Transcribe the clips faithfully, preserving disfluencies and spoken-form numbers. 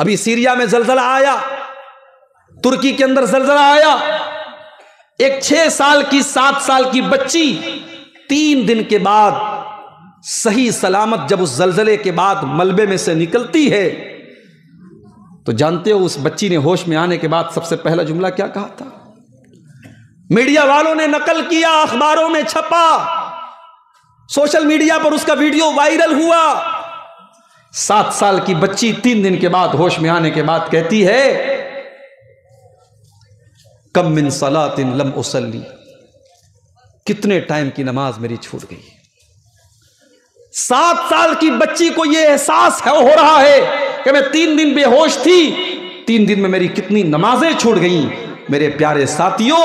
अभी सीरिया में जलजला आया, तुर्की के अंदर जलजला आया, एक छह साल की सात साल की बच्ची तीन दिन के बाद सही सलामत जब उस जलजले के बाद मलबे में से निकलती है तो जानते हो उस बच्ची ने होश में आने के बाद सबसे पहला जुमला क्या कहा था? मीडिया वालों ने नकल किया, अखबारों में छपा, सोशल मीडिया पर उसका वीडियो वायरल हुआ। सात साल की बच्ची तीन दिन के बाद होश में आने के बाद कहती है कम मिन सलातिन लम उसल्ली, कितने टाइम की नमाज मेरी छूट गई। सात साल की बच्ची को यह एहसास हो रहा है कि मैं तीन दिन बेहोश थी, तीन दिन में मेरी कितनी नमाजें छूट गईं। मेरे प्यारे साथियों,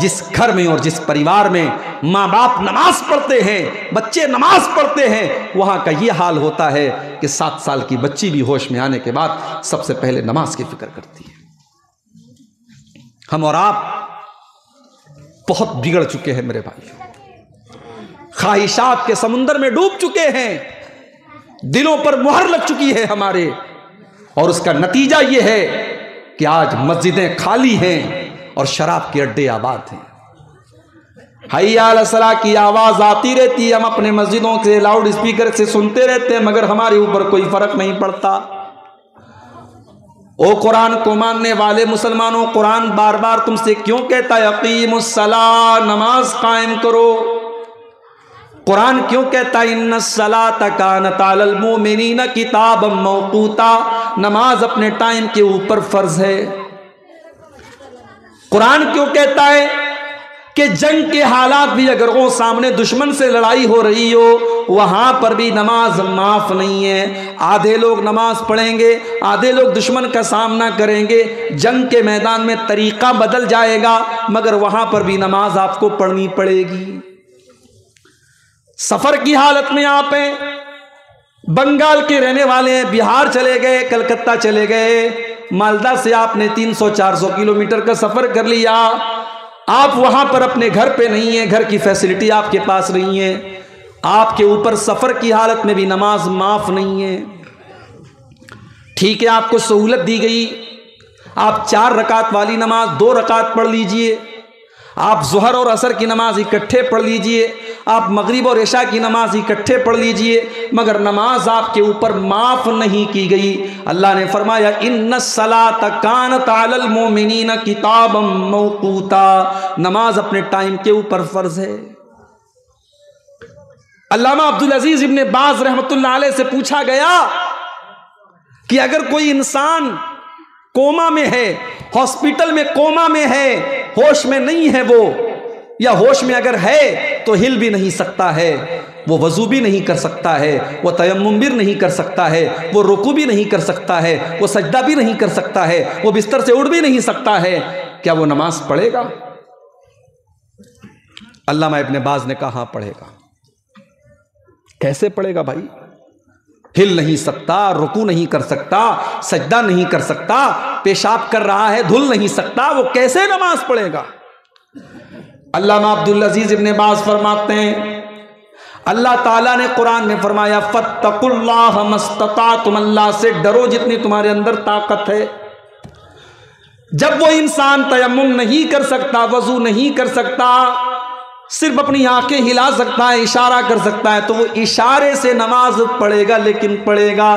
जिस घर में और जिस परिवार में माँ बाप नमाज पढ़ते हैं, बच्चे नमाज पढ़ते हैं, वहाँ का ये हाल होता है कि सात साल की बच्ची भी होश में आने के बाद सबसे पहले नमाज की फिक्र करती है। हम और आप बहुत बिगड़ चुके हैं मेरे भाइयों, ख्वाहिशात के समुंदर में डूब चुके हैं, दिलों पर मुहर लग चुकी है हमारे, और उसका नतीजा ये है कि आज मस्जिदें खाली हैं और शराब के अड्डे आबाद हैं। हैया अल सलाह की आवाज़ आती रहती है, हम अपने मस्जिदों से लाउड स्पीकर से सुनते रहते हैं, मगर हमारे ऊपर कोई फर्क नहीं पड़ता। ओ कुरान को मानने वाले मुसलमानों, कुरान बार बार तुमसे क्यों कहता है अक़ीमुस्सलाह, नमाज कायम करो? कुरान क्यों कहता है इन्ना सलाता कानत अलल मोमिनीना किताबम मौकूता, नमाज अपने टाइम के ऊपर फर्ज है? कुरान क्यों कहता है कि जंग के हालात भी अगर वो सामने दुश्मन से लड़ाई हो रही हो वहां पर भी नमाज माफ नहीं है? आधे लोग नमाज पढ़ेंगे, आधे लोग दुश्मन का सामना करेंगे, जंग के मैदान में तरीका बदल जाएगा, मगर वहां पर भी नमाज आपको पढ़नी पड़ेगी। सफर की हालत में आप हैं, बंगाल के रहने वाले हैं, बिहार चले गए, कलकत्ता चले गए, मालदा से आपने तीन सौ चार सौ किलोमीटर का सफर कर लिया, आप वहां पर अपने घर पे नहीं है, घर की फैसिलिटी आपके पास नहीं है, आपके ऊपर सफर की हालत में भी नमाज माफ नहीं है। ठीक है, आपको सहूलत दी गई, आप चार रकात वाली नमाज दो रकात पढ़ लीजिए, आप ज़ुहर और असर की नमाज इकट्ठे पढ़ लीजिए, आप मगरिब और इशा की नमाज इकट्ठे पढ़ लीजिए, मगर नमाज आपके ऊपर माफ़ नहीं की गई। अल्लाह ने फरमाया इन्नस सलात कानत अलल मोमिनीना किताबम मौकूता, नमाज अपने टाइम के ऊपर फ़र्ज है। अल्लामा अब्दुल अजीज़ इब्ने बाज़ रहमतुल्लाह अलैह से पूछा गया कि अगर कोई इंसान कोमा में है, हॉस्पिटल में कोमा में है, होश में नहीं है वो, या होश में अगर है तो हिल भी नहीं सकता है, वो वजू भी नहीं कर सकता है, वो तयम्मुम भी नहीं कर सकता है, वो रुकू भी नहीं कर सकता है, वो सजदा भी नहीं कर सकता है, वो बिस्तर से उठ भी नहीं सकता है, क्या वो नमाज पढ़ेगा? अल्लामा इब्ने बाज़ ने कहा हाँ पढ़ेगा। कैसे पढ़ेगा भाई? हिल नहीं सकता, रुकू नहीं कर सकता, सजदा नहीं कर सकता, पेशाब कर रहा है धुल नहीं सकता, वो कैसे नमाज पढ़ेगा? अल्लामा अब्दुल अजीज इब्ने बाज़ फरमाते हैं अल्लाह ताला ने कुरान में फरमाया फत्तकुल्लाह मस्ततातुम, अल्लाह से डरो जितनी तुम्हारे अंदर ताकत है। जब वो इंसान तयम्मुम नहीं कर सकता, वजू नहीं कर सकता, सिर्फ अपनी आंखें हिला सकता है, इशारा कर सकता है, तो वो इशारे से नमाज पढ़ेगा, लेकिन पढ़ेगा।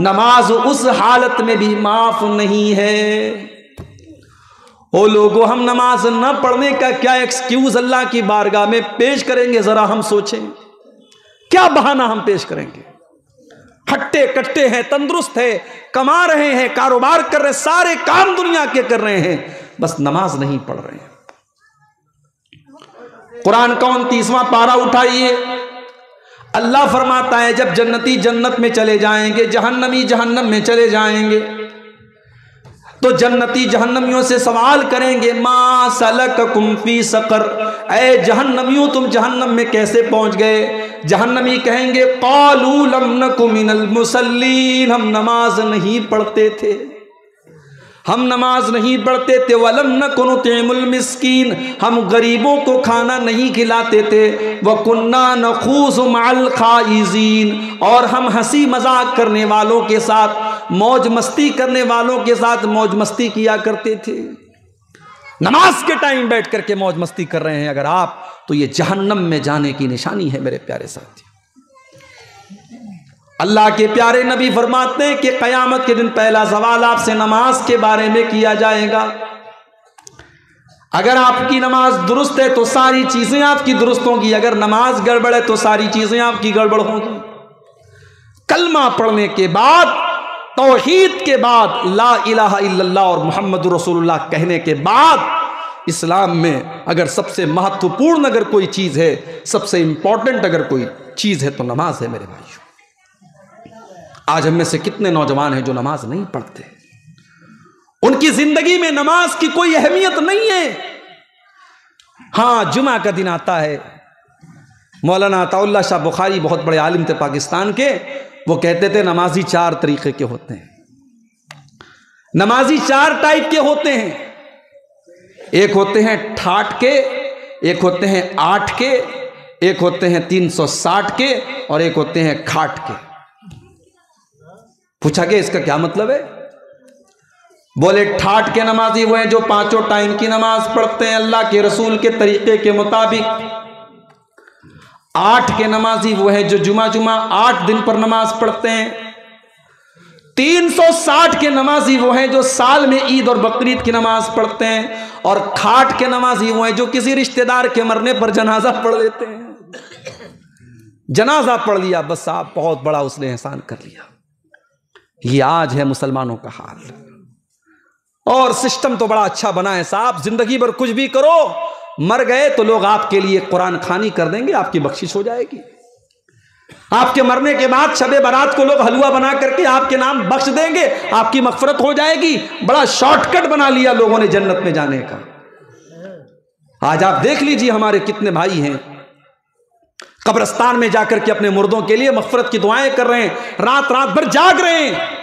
नमाज उस हालत में भी माफ नहीं है। ओ लोगों, हम नमाज न पढ़ने का क्या एक्सक्यूज अल्लाह की बारगाह में पेश करेंगे? जरा हम सोचें क्या बहाना हम पेश करेंगे। हट्टे कट्टे हैं, तंदुरुस्त है, कमा रहे हैं, कारोबार कर रहे हैं, सारे काम दुनिया के कर रहे हैं, बस नमाज नहीं पढ़ रहे हैं। कुरान का उनतीसवां पारा उठाइए, अल्लाह फरमाता है जब जन्नती जन्नत में चले जाएंगे, जहन्नमी जहन्नम में चले जाएंगे, तो जन्नती जहन्नमियों से सवाल करेंगे मा सलककुम फी सकर, ऐ जहन्नमियों तुम जहन्नम में कैसे पहुंच गए? जहन्नमी कहेंगे क़ालू लम नकु मिनल मुसल्लीन, हम नमाज नहीं पढ़ते थे, हम नमाज नहीं पढ़ते थे, वलम नकुन नुतिमुल मिस्कीन, हम गरीबों को खाना नहीं खिलाते थे, वकुन्ना नखूज़ु मअल खाइज़ीन, और हम हंसी मजाक करने वालों के साथ मौज मस्ती करने वालों के साथ मौज मस्ती किया करते थे। नमाज के टाइम बैठ करके मौज मस्ती कर रहे हैं अगर आप, तो ये जहन्नम में जाने की निशानी है मेरे प्यारे साथी। अल्लाह के प्यारे नबी फरमाते हैं कि कयामत के दिन पहला सवाल आपसे नमाज के बारे में किया जाएगा। अगर आपकी नमाज दुरुस्त है तो सारी चीजें आपकी दुरुस्त होंगी, अगर नमाज गड़बड़ है तो सारी चीजें आपकी गड़बड़ होंगी। कलमा पढ़ने के बाद, तौहीद के बाद, ला इलाहा इल्लल्लाह और मुहम्मदुर रसूलुल्लाह कहने के बाद इस्लाम में अगर सबसे महत्वपूर्ण अगर कोई चीज है, सबसे इंपॉर्टेंट अगर कोई चीज है तो नमाज है मेरे भाइयों। आज हम में से कितने नौजवान हैं जो नमाज नहीं पढ़ते, उनकी जिंदगी में नमाज की कोई अहमियत नहीं है। हाँ, जुमा का दिन आता है, मौलाना अताउल्लाह शाह बुखारी बहुत बड़े आलिम थे पाकिस्तान के, वो कहते थे नमाजी चार तरीके के होते हैं, नमाजी चार टाइप के होते हैं। एक होते हैं ठाठ के, एक होते हैं आठ के, एक होते हैं तीन सौ साठ के और एक होते हैं खाट के। पूछा गया इसका क्या मतलब है, बोले ठाठ के नमाजी वो हैं जो पांचों टाइम की नमाज पढ़ते हैं अल्लाह के रसूल के तरीके के मुताबिक। आठ के नमाजी वो है जो जुमा जुमा आठ दिन पर नमाज पढ़ते हैं। तीन सौ साठ के नमाजी वो हैं जो साल में ईद और बकरीद की नमाज पढ़ते हैं। और खाट के नमाजी वो हैं जो किसी रिश्तेदार के मरने पर जनाजा पढ़ लेते हैं। जनाजा पढ़ लिया, बस साहब बहुत बड़ा उसने एहसान कर लिया। ये आज है मुसलमानों का हाल। और सिस्टम तो बड़ा अच्छा बना है साहब, जिंदगी भर कुछ भी करो, मर गए तो लोग आपके लिए कुरान खानी कर देंगे, आपकी बख्शिश हो जाएगी। आपके मरने के बाद शबे बारात को लोग हलवा बना करके आपके नाम बख्श देंगे, आपकी मगफरत हो जाएगी। बड़ा शॉर्टकट बना लिया लोगों ने जन्नत में जाने का। आज आप देख लीजिए हमारे कितने भाई हैं कब्रिस्तान में जाकर के अपने मुर्दों के लिए मगफरत की दुआएं कर रहे हैं, रात रात भर जाग रहे हैं।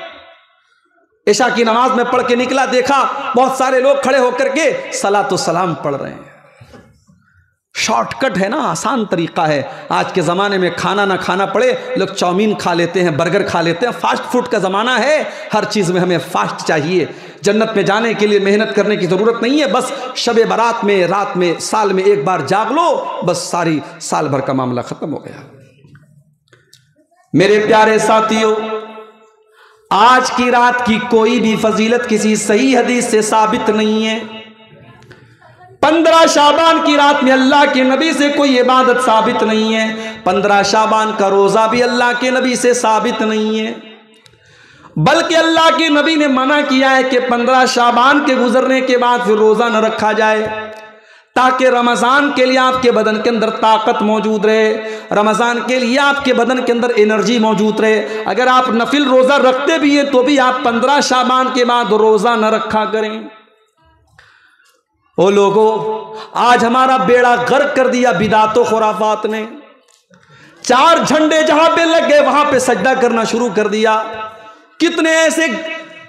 ईशा की नमाज में पढ़ के निकला, देखा बहुत सारे लोग खड़े होकर के सलातो सलाम पढ़ रहे हैं। शॉर्टकट है ना, आसान तरीका है। आज के ज़माने में खाना ना खाना पड़े, लोग चाउमीन खा लेते हैं, बर्गर खा लेते हैं। फास्ट फूड का ज़माना है, हर चीज़ में हमें फास्ट चाहिए। जन्नत में जाने के लिए मेहनत करने की ज़रूरत नहीं है, बस शब बारात में, रात में, साल में एक बार जाग लो, बस सारी साल भर का मामला ख़त्म हो गया। मेरे प्यारे साथियों, आज की रात की कोई भी फजीलत किसी सही हदीस से साबित नहीं है। पंद्रह शाबान की रात में अल्लाह के नबी से कोई इबादत साबित नहीं है। पंद्रह शाबान का रोज़ा भी अल्लाह के नबी से साबित नहीं है, बल्कि अल्लाह के नबी ने मना किया है कि पंद्रह शाबान के गुजरने के बाद फिर रोज़ा न रखा जाए, ताकि रमज़ान के लिए आपके बदन के अंदर ताकत मौजूद रहे, रमज़ान के लिए आपके बदन के अंदर एनर्जी मौजूद रहे। अगर आप नफिल रोज़ा रखते भी हैं तो भी आप पंद्रह शाबान के बाद रोज़ा न रखा करें। ओ लोगों, आज हमारा बेड़ा गर्क कर दिया बिदातों खुराफात ने। चार झंडे जहां पे लग गए वहां पे सजदा करना शुरू कर दिया। कितने ऐसे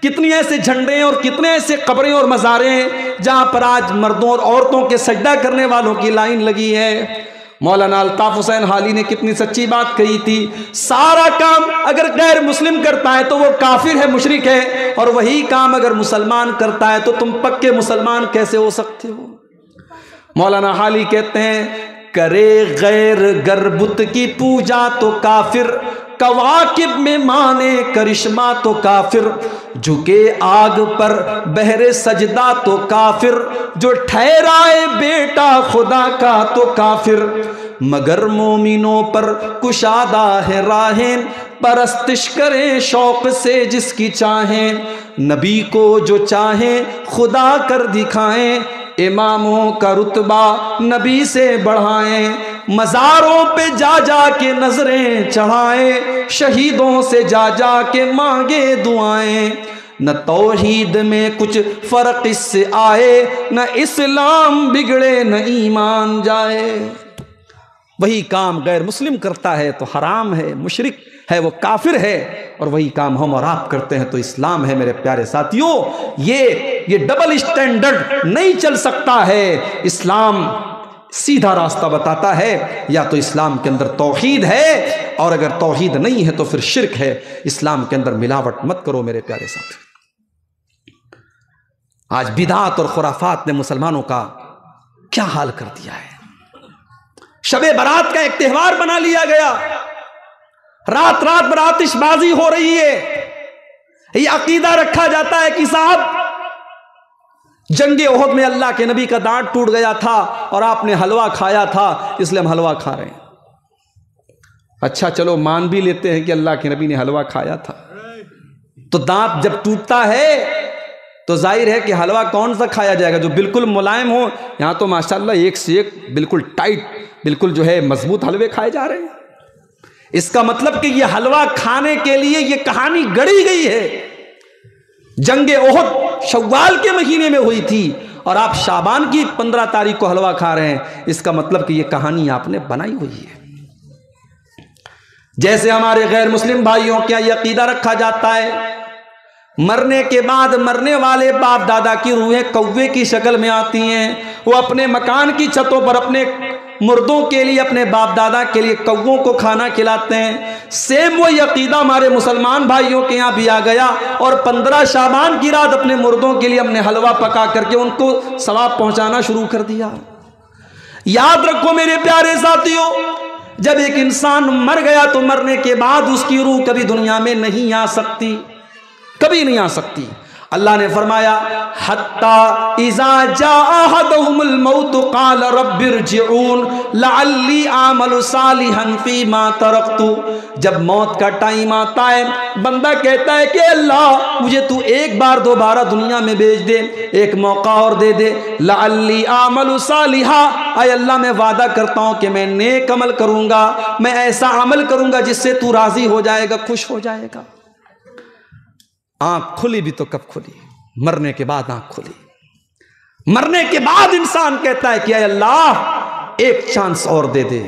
कितने ऐसे झंडे हैं और कितने ऐसे कब्रें और मज़ारे हैं जहां पर आज मर्दों और औरतों के सजदा करने वालों की लाइन लगी है। मौलाना अल्ताफ हुसैन हाली ने कितनी सच्ची बात कही थी, सारा काम अगर गैर मुस्लिम करता है तो वो काफिर है, मुशरिक है, और वही काम अगर मुसलमान करता है तो तुम पक्के मुसलमान कैसे हो सकते हो। मौलाना हाली कहते हैं, करे गैर गर बुत की पूजा तो काफिर, कवाकिब में माने करिश्मा तो काफिर, झुके आग पर बहरे सजदा तो काफिर, जो ठहराए बेटा खुदा का तो काफिर, मगर मोमिनों पर कुशादा है राहें, परस्तिश करें शौक से जिसकी चाहें, नबी को जो चाहें खुदा कर दिखाएं, इमामों का रुतबा नबी से बढ़ाएं, मज़ारों पे जा जा के नजरें चढ़ाएं, शहीदों से जा जा के मांगे दुआएं, न तौहीद में कुछ फर्क इससे आए, न इस्लाम बिगड़े न ईमान जाए। वही काम गैर मुस्लिम करता है तो हराम है, मुशरिक है, वो काफिर है, और वही काम हम और आप करते हैं तो इस्लाम है। मेरे प्यारे साथियों, ये ये डबल स्टैंडर्ड नहीं चल सकता है। इस्लाम सीधा रास्ता बताता है, या तो इस्लाम के अंदर तौहीद है और अगर तौहीद नहीं है तो फिर शिर्क है। इस्लाम के अंदर मिलावट मत करो मेरे प्यारे साथी। आज बिदात और खुराफात ने मुसलमानों का क्या हाल कर दिया है। शबे बारात का एक त्यौहार बना लिया गया, रात रात भर आतिशबाजी हो रही है। ये अकीदा रखा जाता है कि साहब जंगे ओहद में अल्लाह के नबी का दांत टूट गया था और आपने हलवा खाया था इसलिए हम हलवा खा रहे हैं। अच्छा चलो मान भी लेते हैं कि अल्लाह के नबी ने हलवा खाया था, तो दांत जब टूटता है तो जाहिर है कि हलवा कौन सा खाया जाएगा जो बिल्कुल मुलायम हो। यहाँ तो माशाल्लाह एक से एक बिल्कुल टाइट बिल्कुल जो है मजबूत हलवे खाए जा रहे हैं। इसका मतलब कि ये हलवा खाने के लिए ये कहानी गढ़ी गई है। जंगे ओहद शव्वाल के महीने में हुई थी और आप शाबान की पंद्रह तारीख को हलवा खा रहे हैं, इसका मतलब कि ये कहानी आपने बनाई हुई है। जैसे हमारे गैर मुस्लिम भाइयों क्या ये अकीदा रखा जाता है मरने के बाद मरने वाले बाप दादा की रूहें कौवे की शक्ल में आती हैं, वो अपने मकान की छतों पर अपने मुर्दों के लिए अपने बाप दादा के लिए कौवों को खाना खिलाते हैं। सेम वो अकीदा हमारे मुसलमान भाइयों के यहाँ भी आ गया और पंद्रह शाबान की रात अपने मुर्दों के लिए हमने हलवा पका करके उनको सवाब पहुँचाना शुरू कर दिया। याद रखो मेरे प्यारे साथियों, जब एक इंसान मर गया तो मरने के बाद उसकी रूह कभी दुनिया में नहीं आ सकती, कभी नहीं आ सकती। अल्लाह ने फरमाया हत्ता इज़ा जाअहुमुल मौत क़ाल रब्बिरजिऊन लअल्ली आमलु सालिहन फ़ीमा तरक़्तु। जब मौत का टाइम आता है बंदा कहता है कि अल्लाह मुझे तू एक बार दोबारा दुनिया में भेज दे, एक मौका और दे दे। लअल्ली आमलु सालिहा, अय अल्लाह मैं वादा करता हूँ कि मैं नेक अमल करूँगा, मैं ऐसा अमल करूँगा जिससे तू राज़ी हो जाएगा, खुश हो जाएगा। आंख खुली भी तो कब खुली? मरने के बाद आंख खुली। मरने के बाद इंसान कहता है कि अल्लाह एक चांस और दे दे,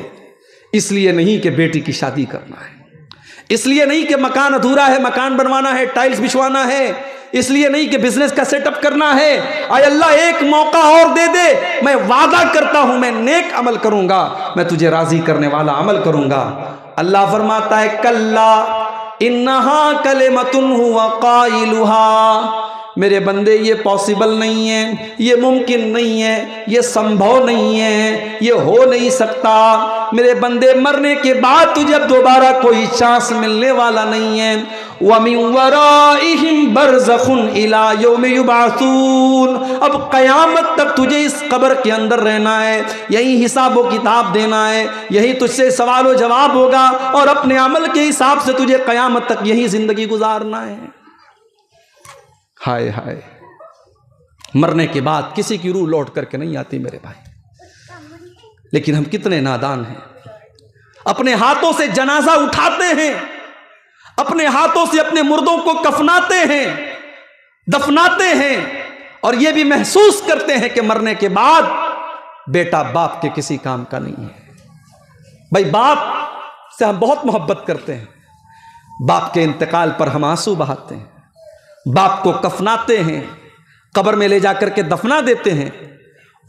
इसलिए नहीं कि बेटी की शादी करना है, इसलिए नहीं कि मकान अधूरा है मकान बनवाना है, टाइल्स बिछवाना है, इसलिए नहीं कि बिजनेस का सेटअप करना है। आय अल्लाह एक मौका और दे दे, मैं वादा करता हूं मैं नेक अमल करूंगा, मैं तुझे राजी करने वाला अमल करूंगा। अल्लाह फरमाता है कल्ला इन्नहा कलिमतुन हुवा काइलुहा, मेरे बंदे ये पॉसिबल नहीं है, ये मुमकिन नहीं है, ये संभव नहीं है, ये हो नहीं सकता। मेरे बंदे मरने के बाद तुझे दोबारा कोई चांस मिलने वाला नहीं है। वमिन वराइहिम बरज़खुन इला यौमि युबअसून, अब क़यामत तक तुझे इस कब्र के अंदर रहना है, यही हिसाब व किताब देना है, यही तुझसे सवाल व जवाब होगा और अपने अमल के हिसाब से तुझे क़यामत तक यही ज़िंदगी गुजारना है। हाय हाय, मरने के बाद किसी की रूह लौट करके नहीं आती मेरे भाई। लेकिन हम कितने नादान हैं, अपने हाथों से जनाजा उठाते हैं, अपने हाथों से अपने मुर्दों को कफनाते हैं, दफनाते हैं और यह भी महसूस करते हैं कि मरने के बाद बेटा बाप के किसी काम का नहीं है। भाई बाप से हम बहुत मोहब्बत करते हैं, बाप के इंतकाल पर हम आंसू बहाते हैं, बाप को कफनाते हैं, कब्र में ले जाकर के दफना देते हैं।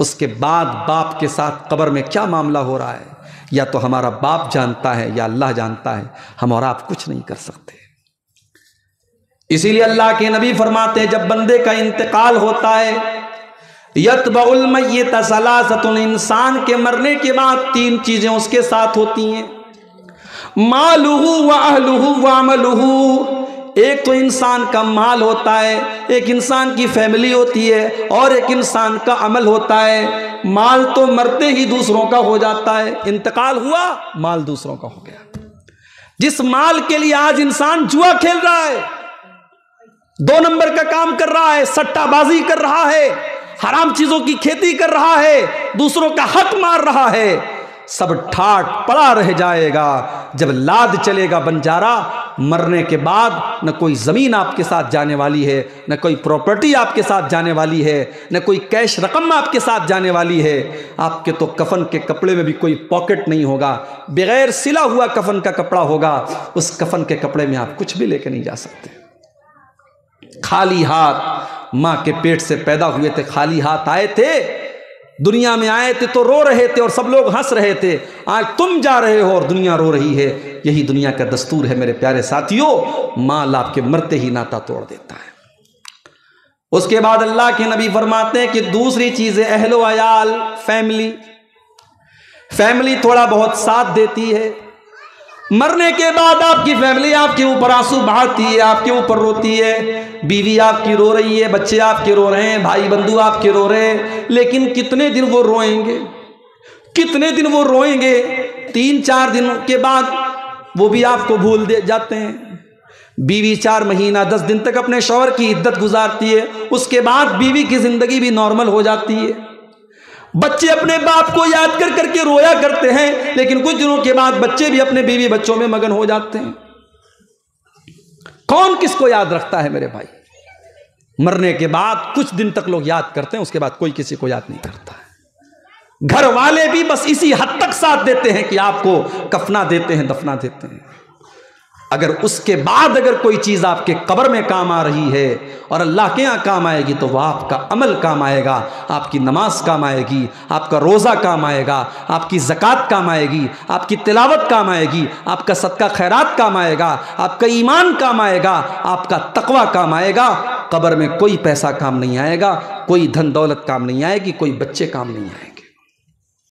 उसके बाद बाप के साथ कब्र में क्या मामला हो रहा है या तो हमारा बाप जानता है या अल्लाह जानता है, हम और आप कुछ नहीं कर सकते। इसीलिए अल्लाह के नबी फरमाते हैं जब बंदे का इंतकाल होता है यतबउल मय्यत सलासतुन, इंसान के मरने के बाद तीन चीजें उसके साथ होती हैं, मालुहु व अहलुहु व अमलुहु। एक तो इंसान का माल होता है, एक इंसान की फैमिली होती है और एक इंसान का अमल होता है। माल तो मरते ही दूसरों का हो जाता है, इंतकाल हुआ माल दूसरों का हो गया। जिस माल के लिए आज इंसान जुआ खेल रहा है, दो नंबर का काम कर रहा है, सट्टाबाजी कर रहा है, हराम चीजों की खेती कर रहा है, दूसरों का हक मार रहा है, सब ठाट पड़ा रह जाएगा। जब लाद चलेगा बंजारा, मरने के बाद न कोई ज़मीन आपके साथ जाने वाली है, न कोई प्रॉपर्टी आपके साथ जाने वाली है, न कोई कैश रकम आपके साथ जाने वाली है। आपके तो कफन के कपड़े में भी कोई पॉकेट नहीं होगा, बगैर सिला हुआ कफन का कपड़ा होगा। उस कफन के कपड़े में आप कुछ भी लेके नहीं जा सकते। खाली हाथ माँ के पेट से पैदा हुए थे, खाली हाथ आए थे, दुनिया में आए थे तो रो रहे थे और सब लोग हंस रहे थे, आज तुम जा रहे हो और दुनिया रो रही है। यही दुनिया का दस्तूर है मेरे प्यारे साथियों, माल आपके मरते ही नाता तोड़ देता है। उसके बाद अल्लाह के नबी फरमाते हैं कि दूसरी चीज़ है अहलो अयाल, फैमिली। फैमिली थोड़ा बहुत साथ देती है, मरने के बाद आपकी फैमिली आपके ऊपर आंसू बहाती है, आपके ऊपर रोती है। बीवी आपकी रो रही है, बच्चे आपके रो रहे हैं, भाई बंधु आपके रो रहे हैं, लेकिन कितने दिन वो रोएंगे, कितने दिन वो रोएंगे। तीन चार दिन के बाद वो भी आपको भूल दे जाते हैं। बीवी चार महीना दस दिन तक अपने शौहर की इद्दत गुजारती है, उसके बाद बीवी की ज़िंदगी भी नॉर्मल हो जाती है। बच्चे अपने बाप को याद कर करके रोया करते हैं, लेकिन कुछ दिनों के बाद बच्चे भी अपने बीवी बच्चों में मगन हो जाते हैं। कौन किसको याद रखता है मेरे भाई? मरने के बाद कुछ दिन तक लोग याद करते हैं, उसके बाद कोई किसी को याद नहीं करता है। घर वाले भी बस इसी हद तक साथ देते हैं कि आपको कफना देते हैं, दफना देते हैं। अगर उसके बाद अगर कोई चीज़ आपके कब्र में काम आ रही है और अल्लाह के यहाँ काम आएगी तो वह आपका अमल काम आएगा, आपकी नमाज काम आएगी, आपका रोज़ा काम आएगा, आपकी ज़कात काम आएगी, आपकी तिलावत काम आएगी, आपका सदका खैरात काम आएगा, आपका ईमान काम आएगा, आपका तकवा काम आएगा। कब्र में कोई पैसा काम नहीं आएगा, कोई धन दौलत काम नहीं आएगी, कोई बच्चे काम नहीं आएंगे।